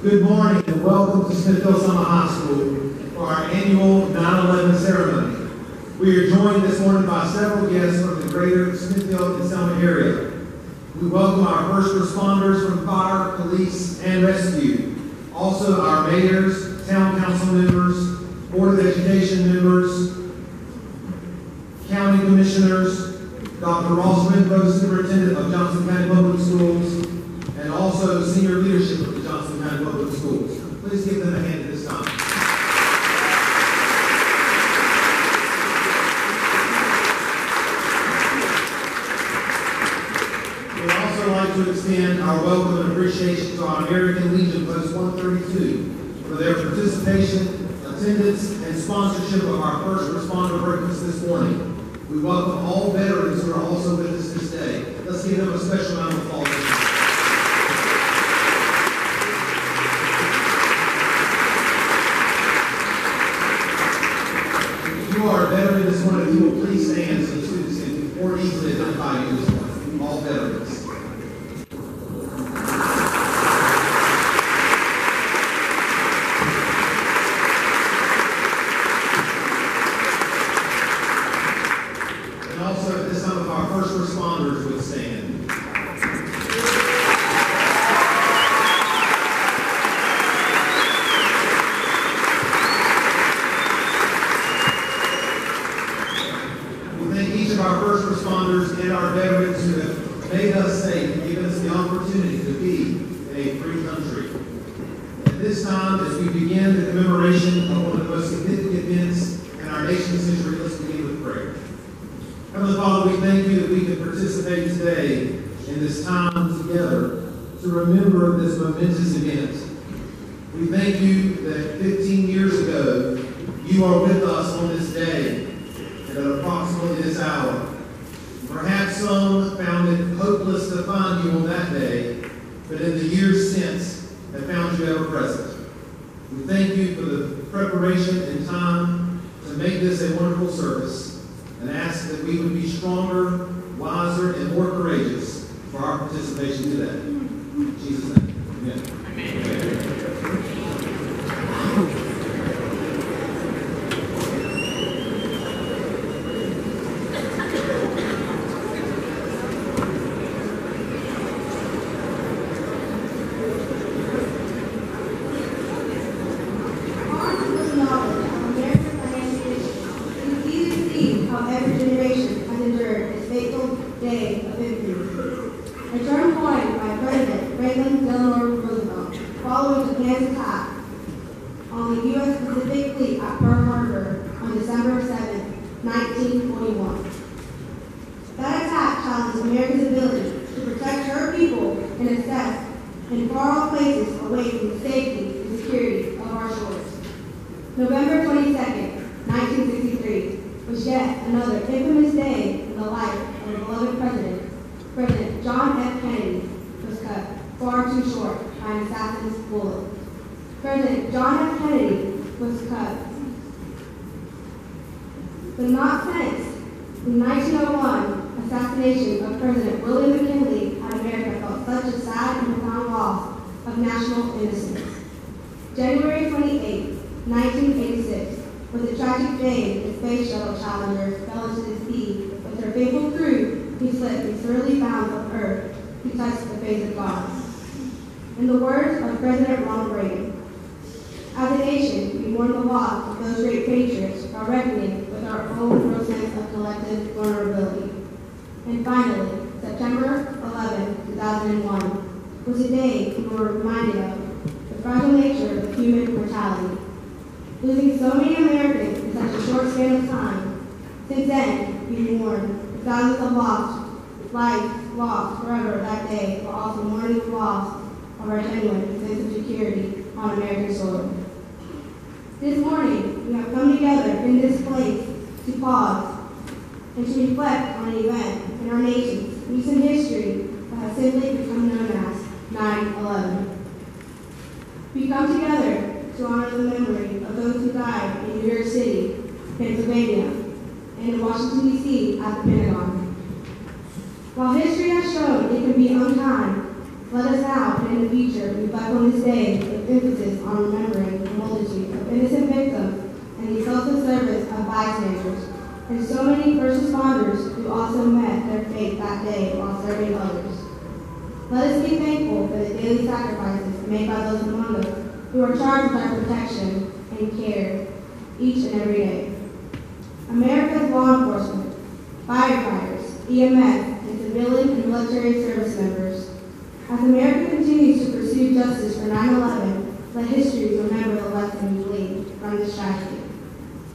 Good morning and welcome to Smithfield-Selma High School for our annual 9/11 ceremony. We are joined this morning by several guests from the greater Smithfield and Selma area. We welcome our first responders from fire, police, and rescue. Also our mayors, town council members, Board of Education members, county commissioners, Dr. Ross Renfrow, superintendent of Johnson County Public Schools, and also senior leadership of the Johnson County Public Schools. Please give them a hand at this time. We'd also like to extend our welcome and appreciation to our American Legion Post 132 for their participation, attendance, and sponsorship of our first responder breakfast this morning. We welcome all veterans who are also with us this day. Let's give them a special round of applause. This morning, if you will please stand so the students can more easily identify you as all veterans. And also, at this time, if our first responders would stand. Losing so many Americans in such a short span of time Since then, we mourn. The thousands of lost lives lost forever that day, but also mourning the loss of our genuine sense of security on American soil. This morning, we have come together in this place to pause and to reflect on an event in our nation's recent history that has simply become known as 9/11. We come together to honor the memory of those who died in New York City, Pennsylvania, and in Washington, D.C. at the Pentagon. While history has shown it can be unkind, let us now and in the future reflect on this day with emphasis on remembering the multitude of innocent victims and the selfless service of bystanders, and so many first responders who also met their fate that day while serving others. Let us be thankful for the daily sacrifices made by those among us who are charged with our protection and care each and every day. America's law enforcement, firefighters, EMS, and civilian and military service members. As America continues to pursue justice for 9/11, let history remember the lesson we gleaned from this tragedy.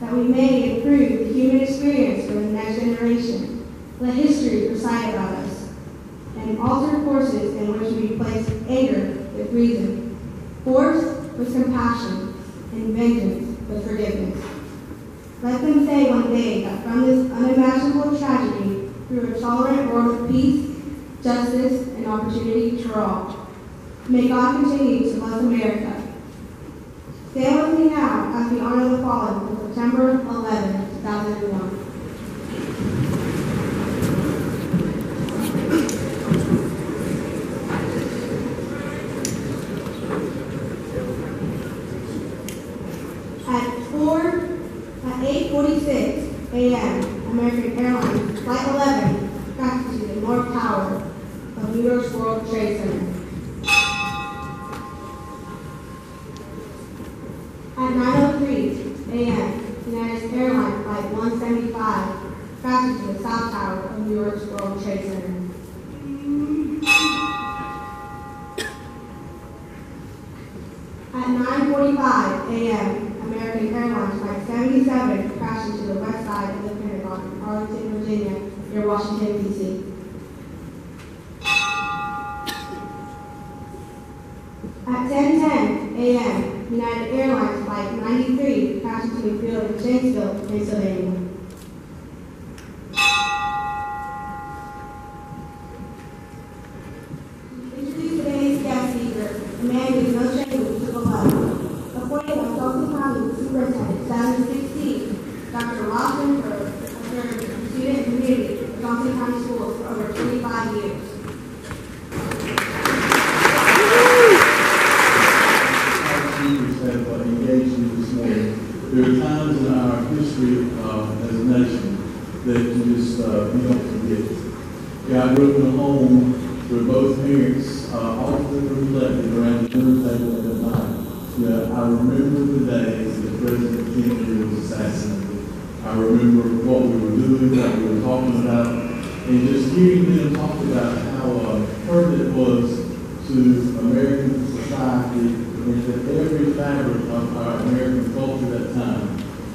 That we may improve the human experience for the next generation. Let history recite about us and alter courses in which we replace anger with reason, force with compassion, and vengeance with forgiveness. Let them say one day that from this unimaginable tragedy, through a tolerant world of peace, justice, and opportunity for all, may God continue to bless America. Stand with me now as we honor the fallen on September 11, 2001. American Airlines Flight 11 crashed into the North Tower of New York's World Trade Center. At 9:03 a.m., United Airlines Flight 175 crashed into the South Tower of New York's World Trade Center. At 9:45 a.m., American Airlines Flight 77 crashed into the west side of the Pentagon in Arlington, Virginia, near Washington, D.C. At 10:10 a.m., United Airlines Flight 93 crashed into the field in Shanksville, Pennsylvania. Dr. Ross Renfrow has served the student community at Johnson County Schools for over 25 years. Thank you have engaged you this morning. There are times in our history as a nation that you just don't forget. Yeah, I grew up in a home where both parents often reflected around the dinner table at night. Yeah, I remember the days that President Kennedy was assassinated. I remember what we were doing, what we were talking about, and just hearing them talk about how hurt it was to American society and to every fabric of our American culture at that time,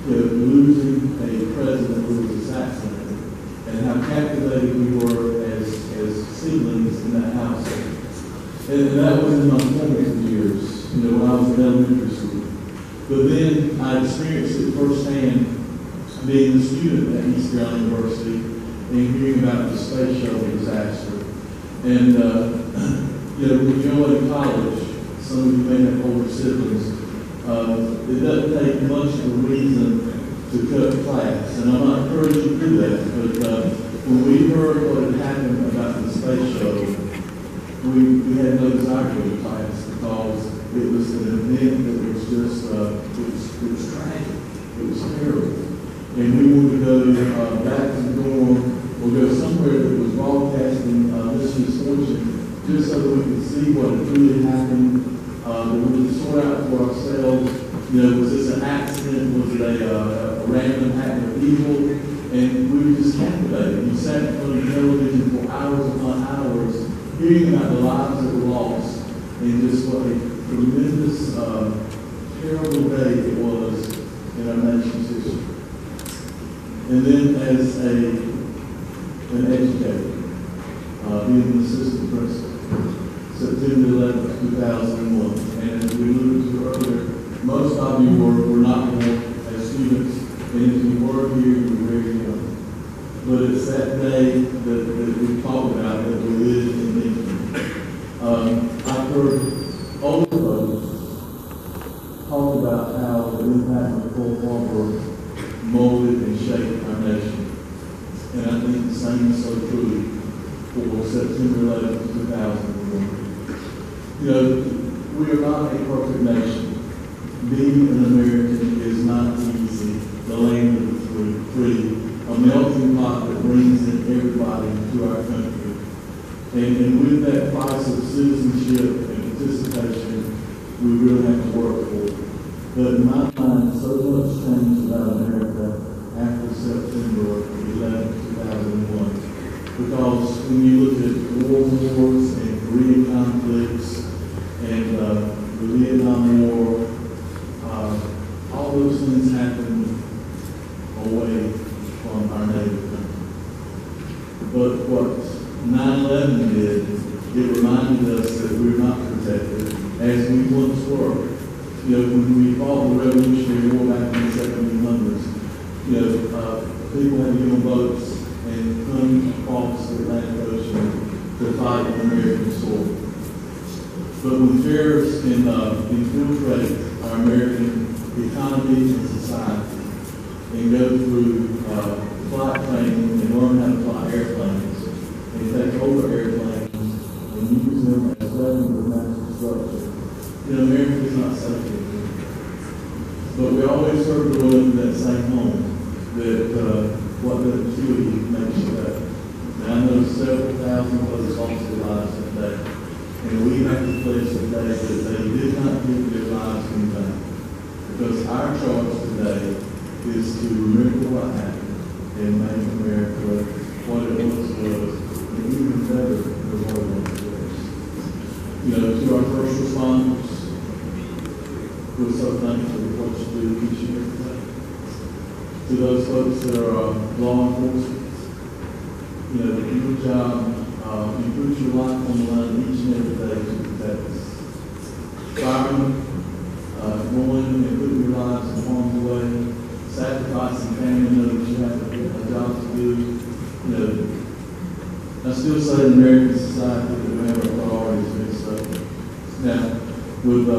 to losing a president who was assassinated, and how captivated we were as siblings in that house. And that was in my formative years, you know, when I was in elementary school. But then I experienced it firsthand being a student at East Carolina University and hearing about the space shuttle disaster. And you know, when you go to college, some of you may have older siblings, it doesn't take much of a reason to cut class. And I'm not encouraging you to do that, but when we heard what had happened about the space shuttle, we had no desire to go to class because it was an event that was just, it was tragic, it was terrible. And we would go back to the dorm or go somewhere that was broadcasting this misfortune just so that we could see what had really happened, that we could sort out for ourselves, you know, was this an accident, was it a random act of evil? And we were just captivated. We sat in front of the television for hours upon hours, hearing about the lives that were lost, and just what a tremendous, terrible day it was in our nation's history. and then as an educator, being an assistant principal, September 11, 2001. And as we alluded to earlier, most of you were not here as students, and if you were here, you were very young. But it's that day that we talk about, that we live in Lincoln. I've heard older folks talk about how the impact of Cold Harbor molded and shaped our nation. And I think the same is so true for September 11, 2001. You know, we are not a perfect nation. Being an American is not easy. The land of the free, a melting pot that brings in everybody to our country. And with that price of citizenship and participation, we really have to work for it. But in my mind, so much changed about America after September 11, 2001. Because when you look at world wars and Korean conflicts and the Vietnam War, all those things happened away from our native country. But what 9/11 did, it reminded us that we're not protected as we once were. You know, when we fought the Revolutionary War back in the 1700s, you know, people had to get on boats and come across the Atlantic Ocean to fight on American soil. But when terrorists infiltrate our American economy and society and go through flight training and learn how to fly airplanes and take over airplanes and use them as weapons of mass destruction, then America is not safe anymore. But we always sort of go into that same home that what doesn't kill you makes you better. Now I know several thousand of us lost their lives today, and we have to pledge today that they did not give their lives in vain. Because our charge today is to remember what happened and make America what it once was, and even better than what it once was. You know, to our first responders, we're so thankful for what you do each and every day. To those folks that are law enforcement, you know, your job, you put your life on the line each and every day to protect us. Firemen, going and putting your lives in harm's way, sacrificing family, knowing that you have a job to do. You know, I still say in American society that we have our priorities mixed up. Now, with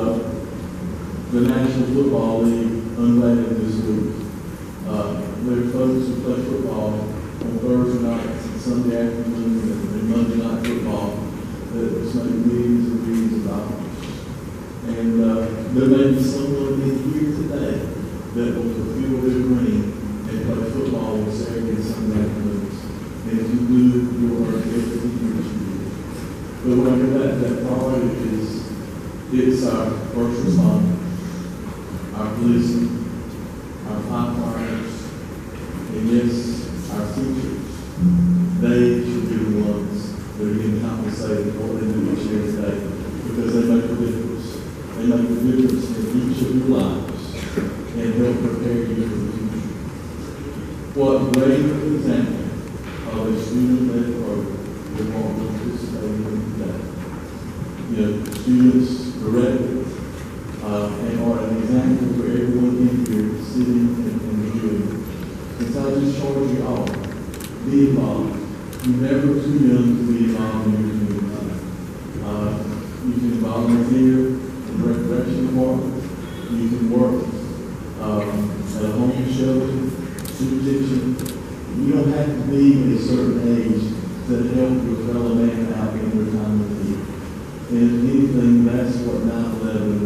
the National Football League unrated this week. There are folks who play football on Thursday nights and Sunday afternoons and Monday night football that is making millions and billions of dollars. And there may be someone in here today that will fulfill their dream and play football on Saturday and Sunday afternoons. And if you do, you'll earn everything that you do. But when I go back to that priority, it's our first responders, our policemen, our firefighters, and yes, our teachers. They should be the ones that are getting compensated for what they do each and every day, because they make a difference. They make a difference in each of your lives and help prepare you for the future. What greater example of a student-led program than what we participated in today? You know, students directed and are an example for everyone in here, sitting and viewing. And so I just charge you all, be involved. You're never too young to be involved in your community life. You can volunteer in the recreation department. You can work at a home shelter, supervision. You don't have to be a certain age to help your fellow man out in their time of need. And if anything, that's what 9/11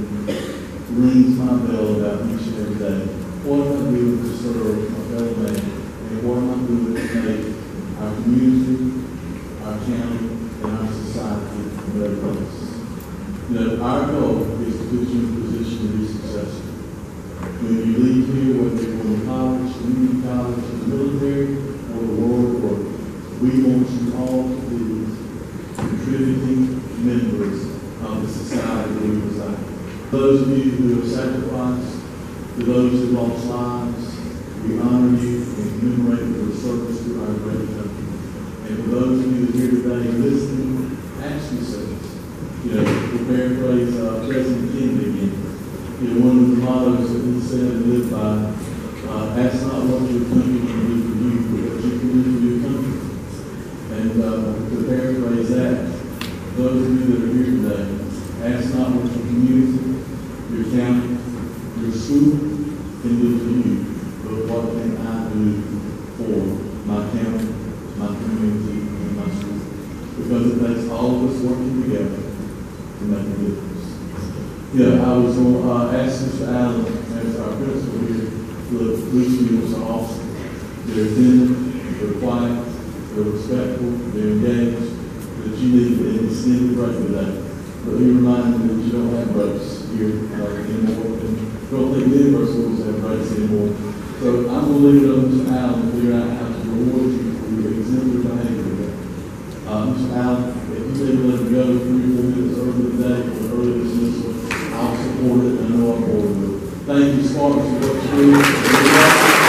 rings my bell about each and every day. What am I doing to serve my fellow man? And what am I doing to make our community, our county, and our society a better place? You know, our goal is to put you in a position to be successful. When you leave here, whether you're going to college, community college, the military, or the world war, we want you all to be contributing members of the society we reside in. Those of you who have sacrificed, to those who lost lives, we honor you and commemorate the country can do for you, what you can do for your country. And to paraphrase that, those of you that are here today, ask not what your community, your county, your school can do for you, but what can I do for my county, my community, and my school? Because it takes all of us working together to make a difference. Yeah, I was going to ask Mr. Allen, as our principal here, the police units are awesome. They're attentive, they're quiet, they're respectful, they're engaged, but you need an extended break today. But be reminded that you don't have breaks here anymore, and I don't think many of our schools have breaks anymore. So I'm going to leave it up to Mr. Allen to figure out how to reward you for your exemplary behavior today. Mr. Allen, if you say let it go 3 or 4 minutes early today or early dismissal, I'll support it and I know I'm bored with it. Thank you, Sparks, for what you do.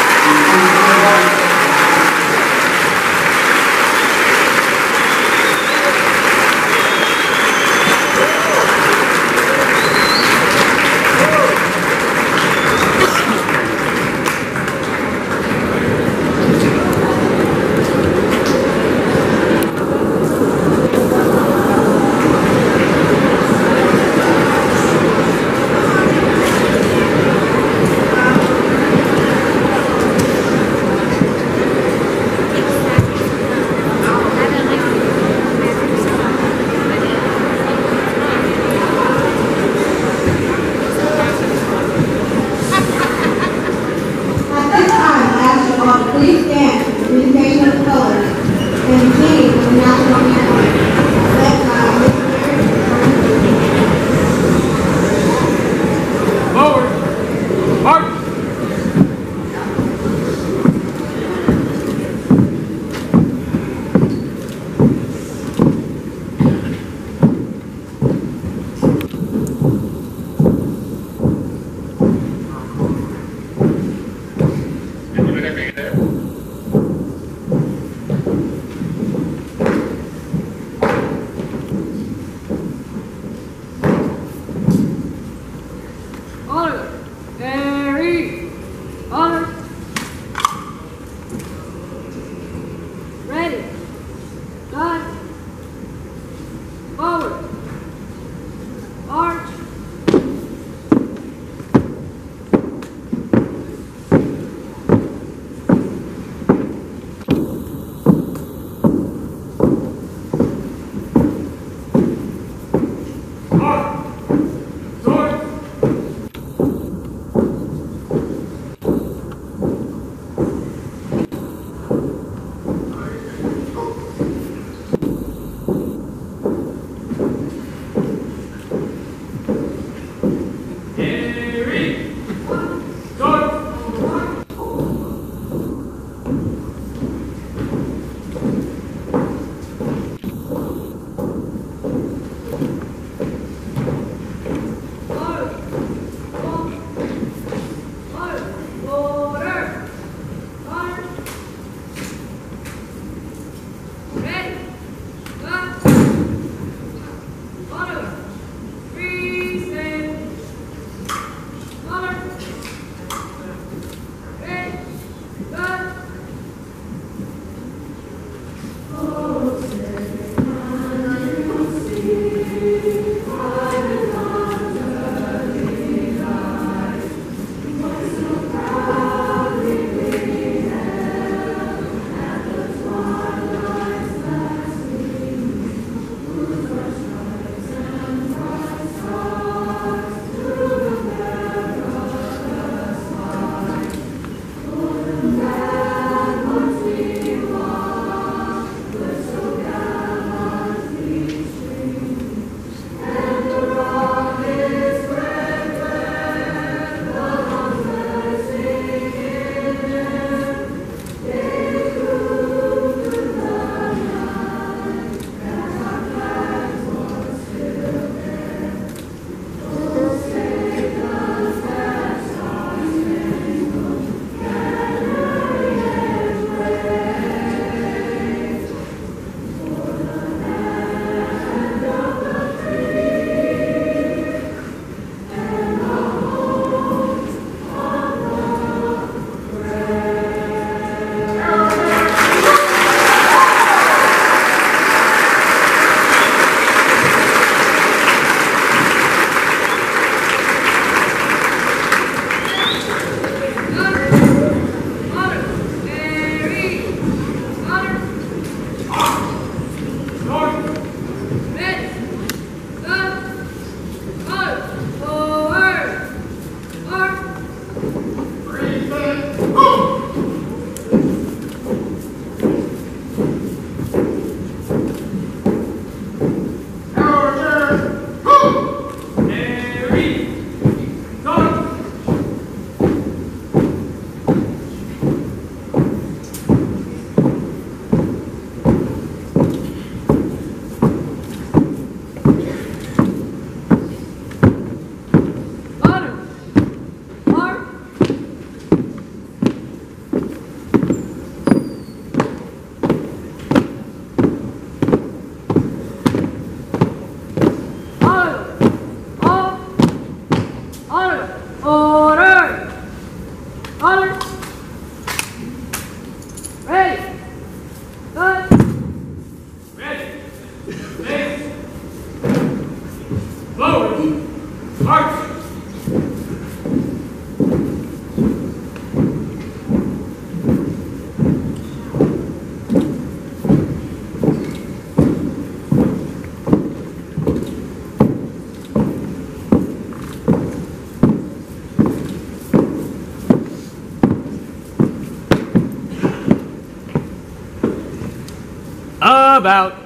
about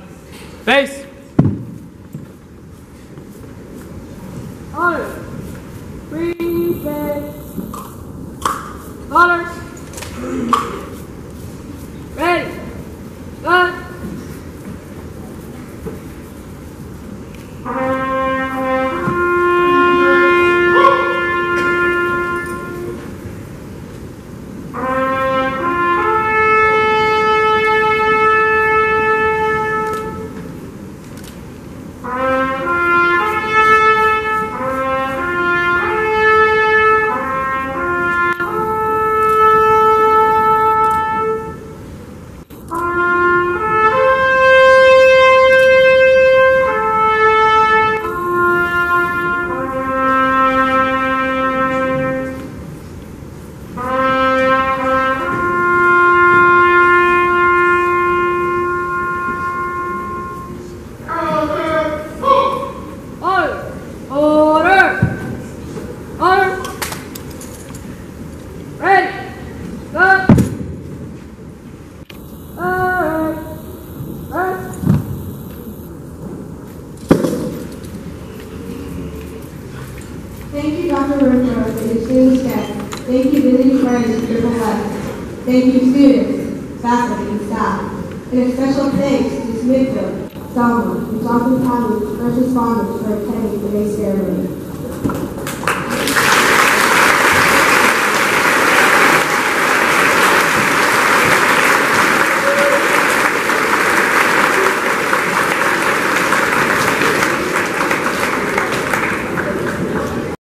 face. Honor. Free face. Honor. Ready. Done. Thanks to Smithfield-Selma, whose often kindly first responders for attending today's ceremony.